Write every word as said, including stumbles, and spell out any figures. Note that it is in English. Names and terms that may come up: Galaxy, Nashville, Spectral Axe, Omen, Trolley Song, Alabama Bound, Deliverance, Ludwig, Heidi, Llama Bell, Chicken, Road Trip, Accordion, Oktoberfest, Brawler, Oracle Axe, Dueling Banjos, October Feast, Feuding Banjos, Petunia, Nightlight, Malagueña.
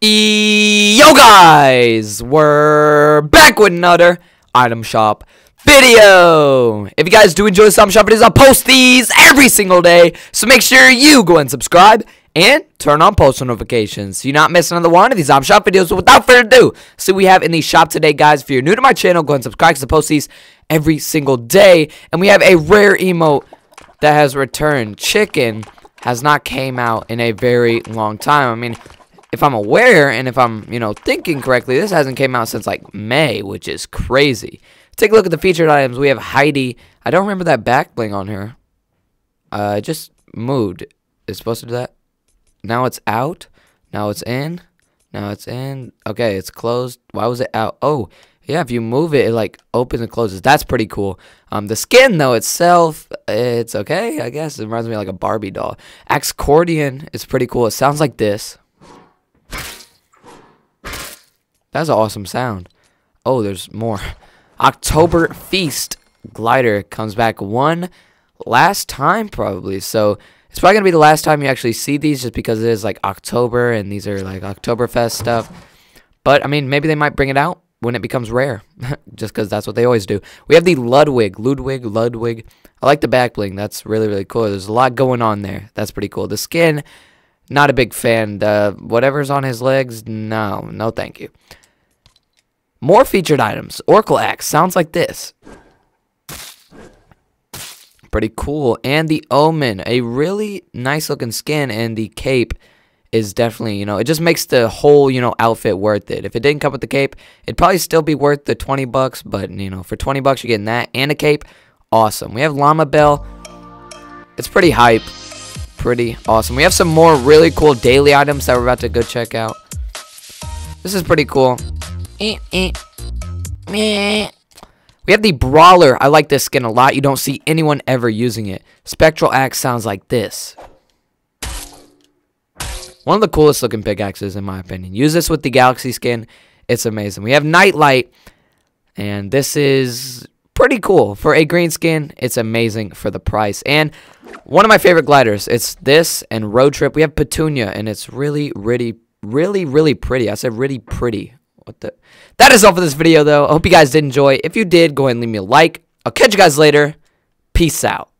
Yo guys, we're back with another item shop video. If you guys do enjoy this item shop videos, I'll post these every single day, so make sure you go and subscribe and turn on post notifications so you're not missing another one of these item shop videos. So without further ado, see what we have in the shop today, guys. If you're new to my channel, go and subscribe because I post these every single day. And we have a rare emote that has returned. Chicken has not came out in a very long time. I mean, if I'm aware and if I'm, you know, thinking correctly, this hasn't came out since, like, May, which is crazy. Take a look at the featured items. We have Heidi. I don't remember that back bling on her. Uh, it just moved. It's supposed to do that. Now it's out. Now it's in. Now it's in. Okay, it's closed. Why was it out? Oh, yeah, if you move it, it, like, opens and closes. That's pretty cool. Um, the skin, though, itself, it's okay, I guess. It reminds me of, like, a Barbie doll. Accordion is pretty cool. It sounds like this. That's an awesome sound. Oh, there's more. October Feast glider comes back one last time, probably. So it's probably going to be the last time you actually see these, just because it is like October and these are like Oktoberfest stuff. But, I mean, maybe they might bring it out when it becomes rare, just because that's what they always do. We have the Ludwig. Ludwig, Ludwig. I like the back bling. That's really, really cool. There's a lot going on there. That's pretty cool. The skin, not a big fan. The, whatever's on his legs, no. No, thank you. More featured items. Oracle Axe sounds like this. Pretty cool. And the Omen, a really nice looking skin, and the cape is definitely, you know, it just makes the whole, you know, outfit worth it. If it didn't come with the cape, it'd probably still be worth the twenty bucks, but, you know, for twenty bucks you're getting that and a cape. Awesome. We have Llama Bell. It's pretty hype. Pretty awesome. We have some more really cool daily items that we're about to go check out. This is pretty cool. We have the Brawler. I like this skin a lot. You don't see anyone ever using it. Spectral Axe sounds like this. One of the coolest looking pickaxes, in my opinion. Use this with the Galaxy skin. It's amazing. We have Nightlight. And this is pretty cool. For a green skin, it's amazing for the price. And one of my favorite gliders. It's this and Road Trip. We have Petunia. And it's really, really, really, really pretty. I said really pretty. What the? That is all for this video, though. I hope you guys did enjoy. If you did, go ahead and leave me a like. I'll catch you guys later. Peace out.